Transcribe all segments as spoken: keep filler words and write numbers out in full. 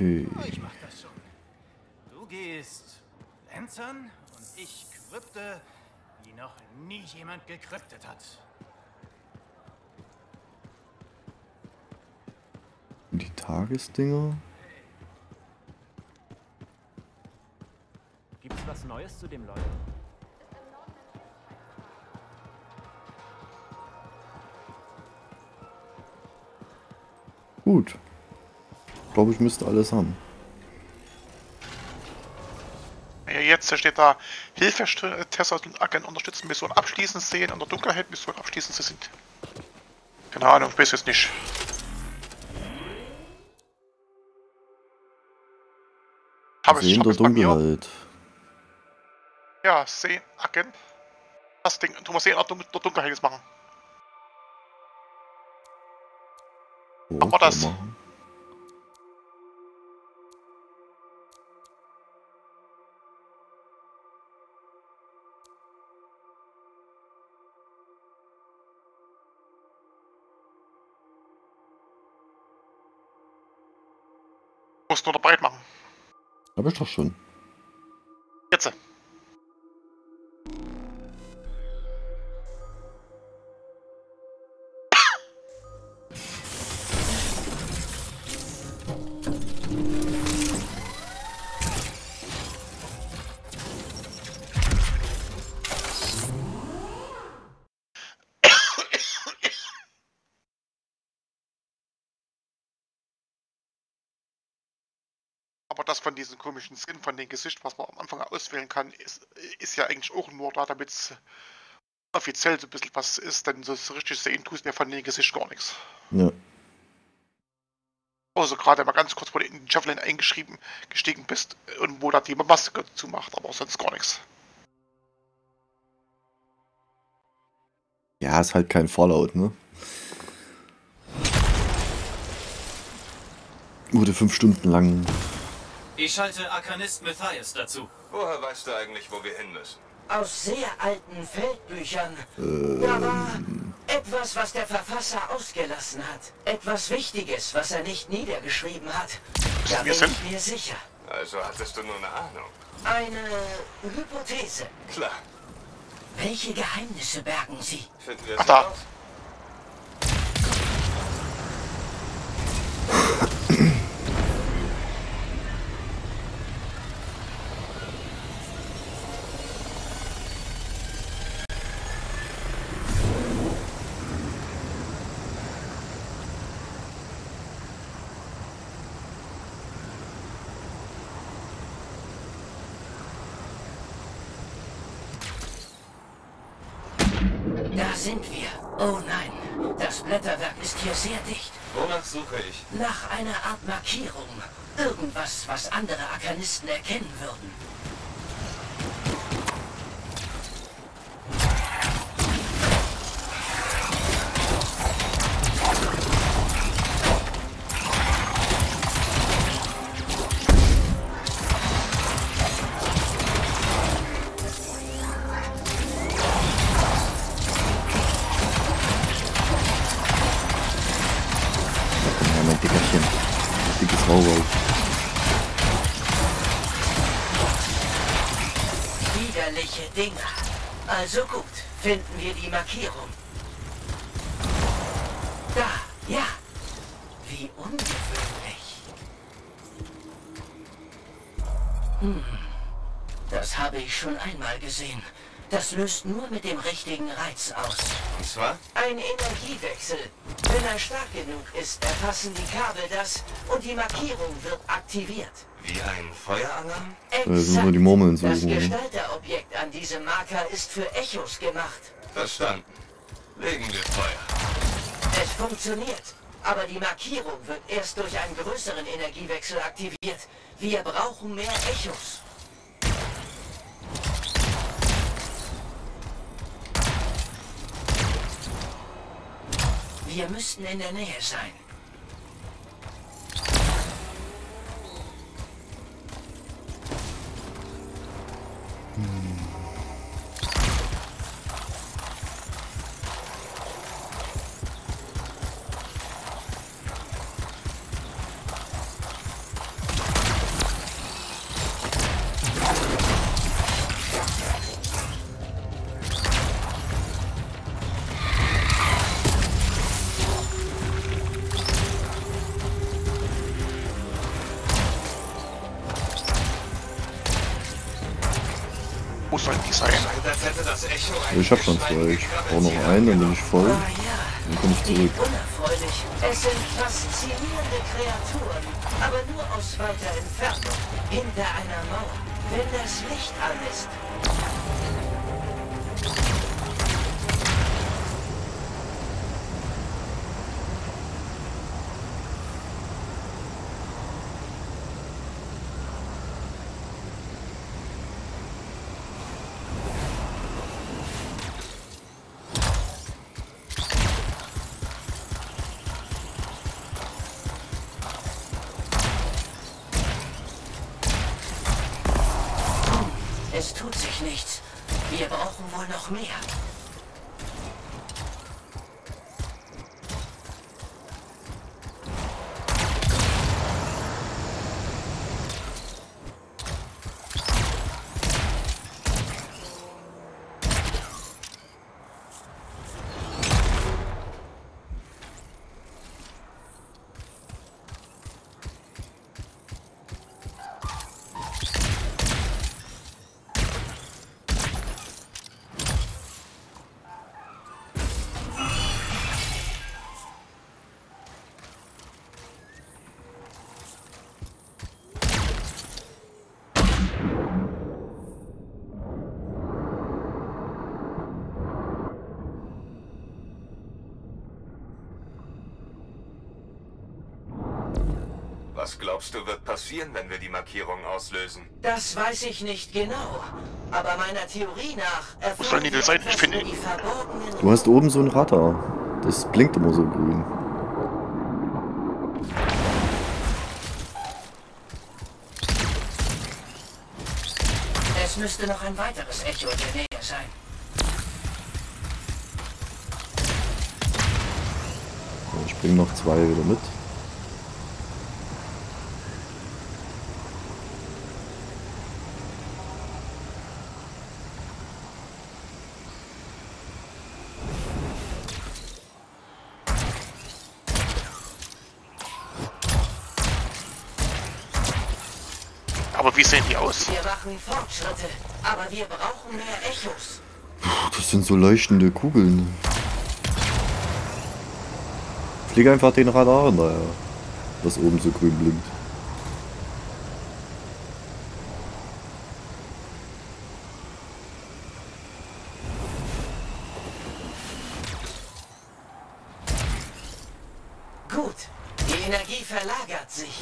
Okay. Oh, ich mach das schon. Du gehst Lenzern und ich krypte, wie noch nie jemand gekryptet hat. Die Tagesdinger. Gibt's was Neues zu dem Leuten? Gut. Ich glaube, ich müsste alles haben. Jetzt steht da, Hilfetester und Agent unterstützen Mission abschließend sehen und der Dunkelheit Mission abschließend sind. Keine Ahnung, ich weiß jetzt nicht. Aber sehen der Dunkelheit. Ja, sehen, Agent. Das Ding, du musst sehen, der Dunkelheit jetzt machen. Oh, aber das. Machen. Du musst nur noch breit machen. Hab ich doch schon. Jetzt. Das von diesen komischen Skin, von dem Gesicht, was man am Anfang auswählen kann, ist, ist ja eigentlich auch nur da, damit es offiziell so ein bisschen was ist, denn so richtig sehen tust du ja von dem Gesicht gar nichts. Ja. Also gerade mal ganz kurz, wo du in den Javelin eingeschrieben gestiegen bist und wo da die Maske dazu macht, aber sonst gar nichts. Ja, ist halt kein Fallout, ne? Wurde fünf Stunden lang. Ich schalte Arkanist Matthias dazu. Woher weißt du eigentlich, wo wir hin müssen? Aus sehr alten Feldbüchern. Ähm. Da war etwas, was der Verfasser ausgelassen hat. Etwas Wichtiges, was er nicht niedergeschrieben hat. Da bin ich mir sicher. Also hattest du nur eine Ahnung? Eine Hypothese. Klar. Welche Geheimnisse bergen sie? Finden wir es raus? Sind wir? Oh nein, das Blätterwerk ist hier sehr dicht. Wonach suche ich? Nach einer Art Markierung. Irgendwas, was andere Arkanisten erkennen würden. Dinger. Also gut, finden wir die Markierung. Da, ja. Wie ungewöhnlich. Hm, das habe ich schon einmal gesehen. Das löst nur mit dem richtigen Reiz aus. Und zwar? Ein Energiewechsel. Wenn er stark genug ist, erfassen die Kabel das und die Markierung wird aktiviert. Wie ein Feueralarm? Exakt. Das Gestalterobjekt an diesem Marker ist für Echos gemacht. Verstanden. Legen wir Feuer. Es funktioniert, aber die Markierung wird erst durch einen größeren Energiewechsel aktiviert. Wir brauchen mehr Echos. Wir müssten in der Nähe sein. Hm. Wo soll die sein? Ich hab schon zwei. Ich brauche noch einen, dann bin ich voll. Dann komme ich zurück. Es sind faszinierende Kreaturen, aber nur aus weiter Entfernung. Hinter einer Mauer, wenn das Licht an ist. Es tut sich nichts. Wir brauchen wohl noch mehr. Was glaubst du, wird passieren, wenn wir die Markierung auslösen? Das weiß ich nicht genau. Aber meiner Theorie nach... Wo sollen die denn sein? Ich finde... Du hast oben so ein Radar. Das blinkt immer so grün. Es müsste noch ein weiteres Echo in der Nähe sein. Ich bringe noch zwei wieder mit. Aber wie sehen die aus? Wir machen Fortschritte, aber wir brauchen mehr Echos. Das sind so leuchtende Kugeln. Flieg einfach den Radar hinterher, was oben so grün blinkt. Gut, die Energie verlagert sich.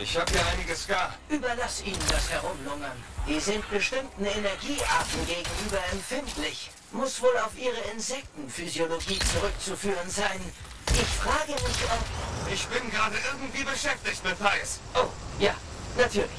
Ich habe hier einiges gar. Überlass ihnen das Herumlungern. Die sind bestimmten Energiearten gegenüber empfindlich. Muss wohl auf ihre Insektenphysiologie zurückzuführen sein. Ich frage mich, ob... Ich bin gerade irgendwie beschäftigt mit Thais. Oh, ja, natürlich.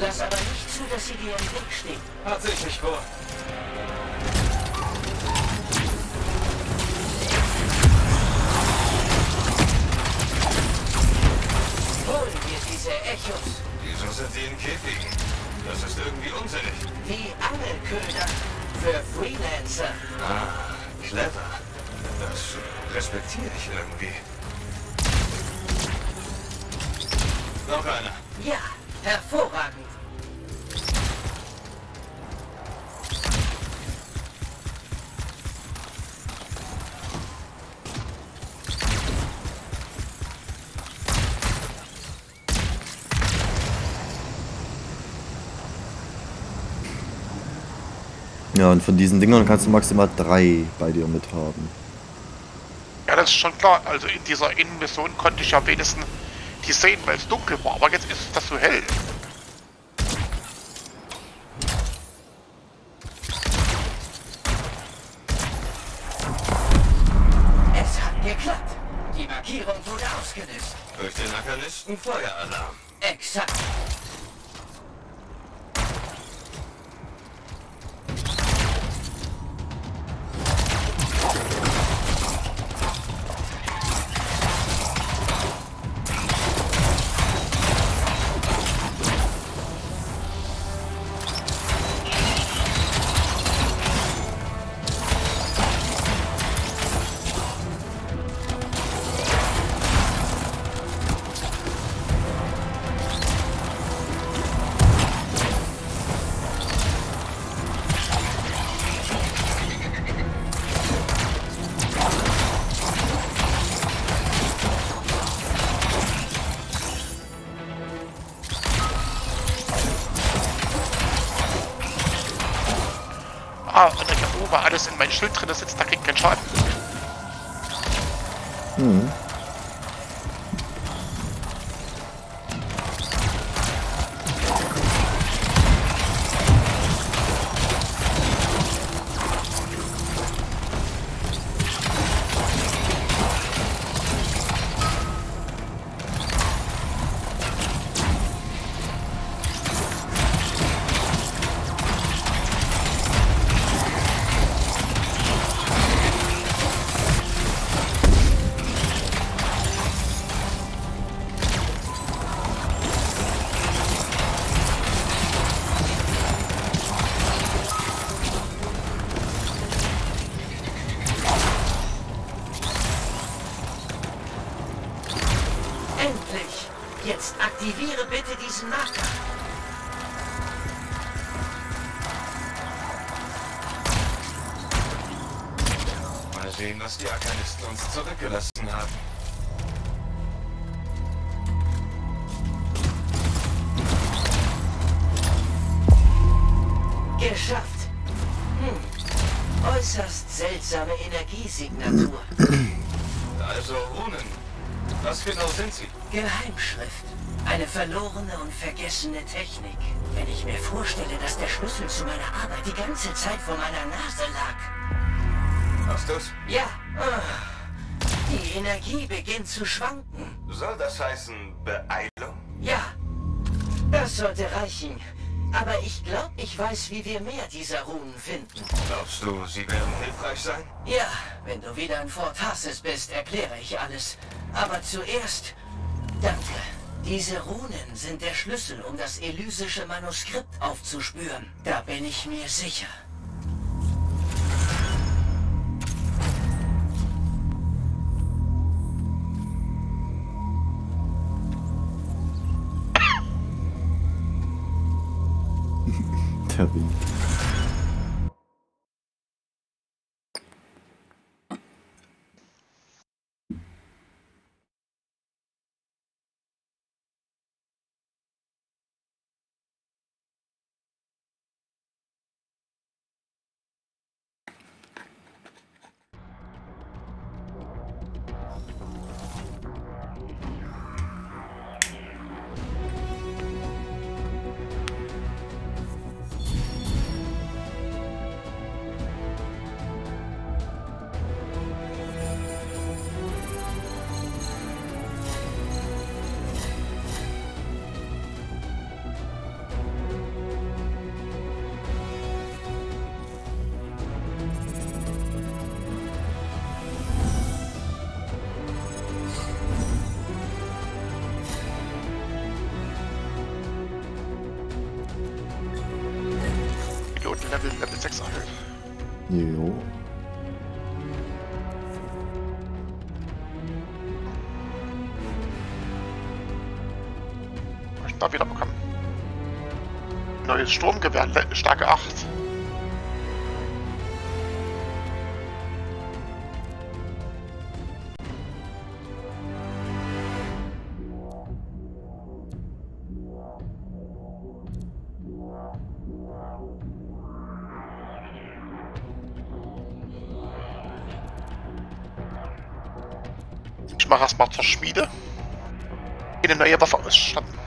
Lass aber nicht zu, dass sie dir im Weg stehen. Hat sich nicht vor. Holen wir diese Echos. Wieso sind sie in Käfigen? Das ist irgendwie unsinnig. Wie Angelköder für Freelancer. Ah, clever. Das respektiere ich irgendwie. Noch einer. Ja, hervorragend. Ja, und von diesen Dingern kannst du maximal drei bei dir mithaben. Ja, das ist schon klar. Also in dieser Innenmission konnte ich ja wenigstens die sehen, weil es dunkel war. Aber jetzt ist das so hell. Es hat geklappt. Die Markierung wurde ausgenutzt. Durch den Arkanisten Feueralarm. Exakt. Alles in mein Schild drin, das sitzt, da kriegt keinen Schaden. Hm. Jetzt aktiviere bitte diesen Marker. Mal sehen, was die Arkanisten uns zurückgelassen haben. Geschafft. Hm. Äußerst seltsame Energiesignatur. Also Runen. Was genau sind sie? Geheimschrift. Eine verlorene und vergessene Technik. Wenn ich mir vorstelle, dass der Schlüssel zu meiner Arbeit die ganze Zeit vor meiner Nase lag. Hast du's? Ja. Oh. Die Energie beginnt zu schwanken. Soll das heißen Beeilung? Ja. Das sollte reichen. Aber ich glaube, ich weiß, wie wir mehr dieser Runen finden. Glaubst du, sie werden hilfreich sein? Ja. Wenn du wieder in Fort Tarsis bist, erkläre ich alles. Aber zuerst... Danke. Diese Runen sind der Schlüssel, um das elysische Manuskript aufzuspüren. Da bin ich mir sicher. Der Wind. Level sechs erhöht. Jo. Ich darf wieder bekommen. Neues Sturmgewehr, starke acht. mach erstmal zur Schmiede. Eine neue Waffe ausstatten.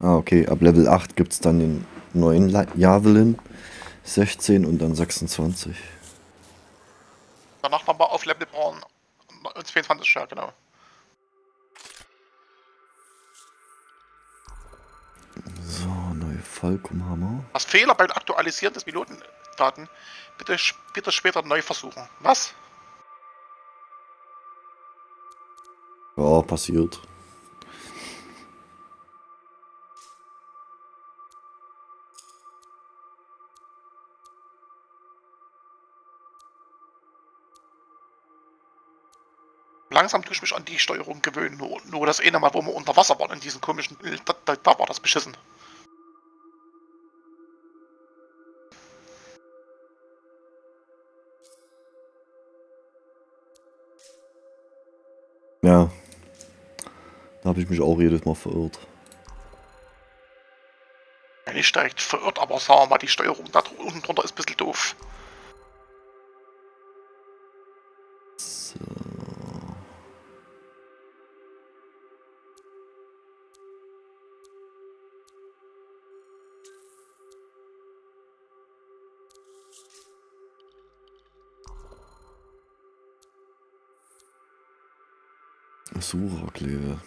Ah, okay, ab Level acht gibt es dann den neuen Javelin, sechzehn und dann sechsundzwanzig. Danach nochmal auf Level Braun und zweiundzwanzig, ja genau. So, neue Falkomhammer. Was Fehler beim Aktualisieren des Pilotendaten. Bitte, bitte später neu versuchen. Was? Ja, passiert. Langsam tue ich mich an die Steuerung gewöhnen, nur, nur das eine Mal, wo wir unter Wasser waren, in diesem komischen, da, da, da war das beschissen. Ja, da habe ich mich auch jedes Mal verirrt. Ja, nicht direkt verirrt, aber sagen wir mal, die Steuerung da unten drunter ist ein bisschen doof. Sucherklebe.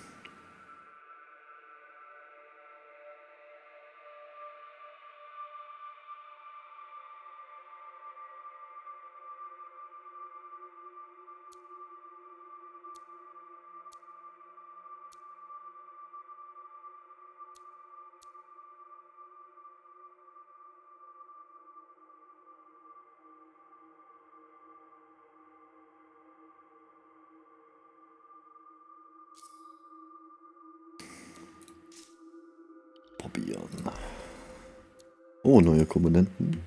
Oh, neue Komponenten.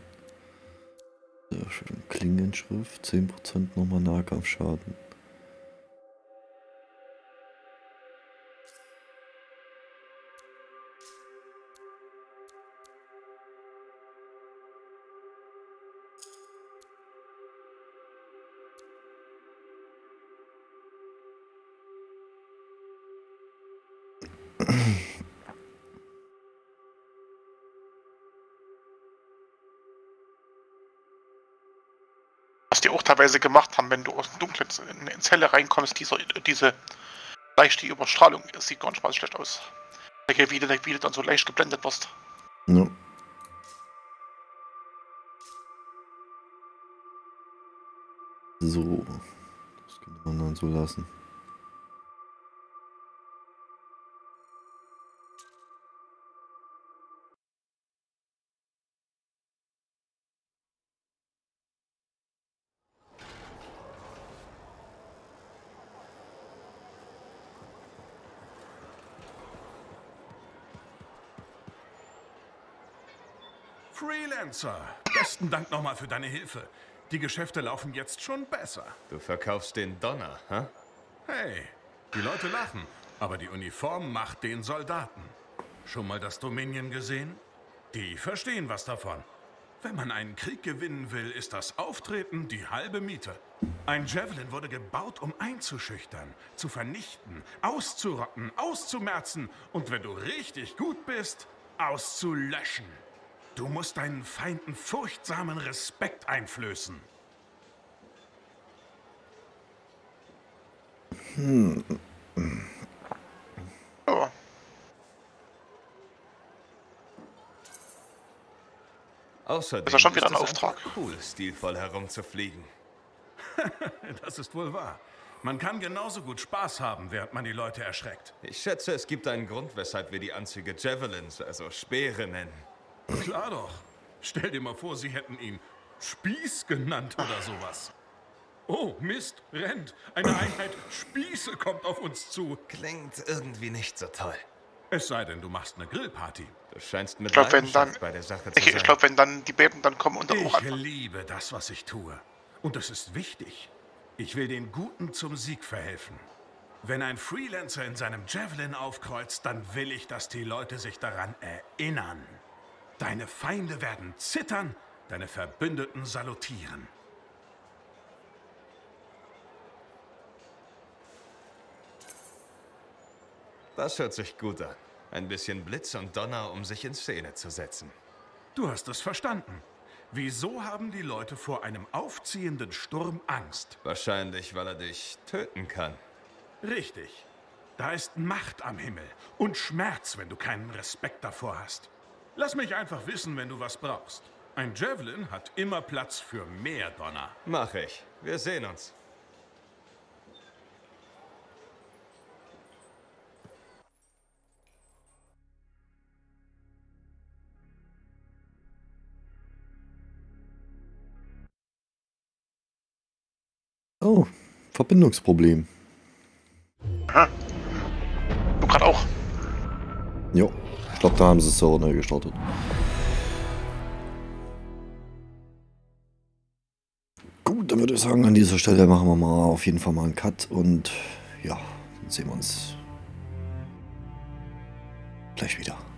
Sehr schön. Klingenschrift, zehn Prozent nochmal Nahkampfschaden. Teilweise gemacht haben, wenn du aus dem Dunkeln in eine Zelle reinkommst, diese, diese leichte Überstrahlung, das sieht gar nicht mal schlecht aus. Wie du, wie du dann so leicht geblendet wirst. Ja. So. Das könnte man dann so lassen. Freelancer, besten Dank nochmal für deine Hilfe. Die Geschäfte laufen jetzt schon besser. Du verkaufst den Donner, hä? Hey, die Leute lachen, aber die Uniform macht den Soldaten. Schon mal das Dominion gesehen? Die verstehen was davon. Wenn man einen Krieg gewinnen will, ist das Auftreten die halbe Miete. Ein Javelin wurde gebaut, um einzuschüchtern, zu vernichten, auszurotten, auszumerzen und wenn du richtig gut bist, auszulöschen. Du musst deinen Feinden furchtsamen Respekt einflößen. Hm. Oh. Außerdem ist, schon wieder ist ein Auftrag. Cool, stilvoll herumzufliegen. Das ist wohl wahr. Man kann genauso gut Spaß haben, während man die Leute erschreckt. Ich schätze, es gibt einen Grund, weshalb wir die Anzüge Javelins, also Speere, nennen. Klar doch. Stell dir mal vor, sie hätten ihn Spieß genannt oder sowas. Oh, Mist, rennt. Eine Einheit Spieße kommt auf uns zu. Klingt irgendwie nicht so toll. Es sei denn, du machst eine Grillparty. Du scheinst mit Leidenschaft bei der Sache zu sein. Ich glaube, wenn dann die Beben dann kommen und auch... Ich liebe das, was ich tue. Und das ist wichtig. Ich will den Guten zum Sieg verhelfen. Wenn ein Freelancer in seinem Javelin aufkreuzt, dann will ich, dass die Leute sich daran erinnern. Deine Feinde werden zittern, deine Verbündeten salutieren. Das hört sich gut an. Ein bisschen Blitz und Donner, um sich in Szene zu setzen. Du hast es verstanden. Wieso haben die Leute vor einem aufziehenden Sturm Angst? Wahrscheinlich, weil er dich töten kann. Richtig. Da ist Macht am Himmel und Schmerz, wenn du keinen Respekt davor hast. Lass mich einfach wissen, wenn du was brauchst. Ein Javelin hat immer Platz für mehr Donner. Mach ich. Wir sehen uns. Oh, Verbindungsproblem. Aha. Du gerade auch. Jo, ich glaube, da haben sie es so neu gestartet. Gut, dann würde ich sagen, an dieser Stelle machen wir mal auf jeden Fall mal einen Cut und ja, dann sehen wir uns gleich wieder.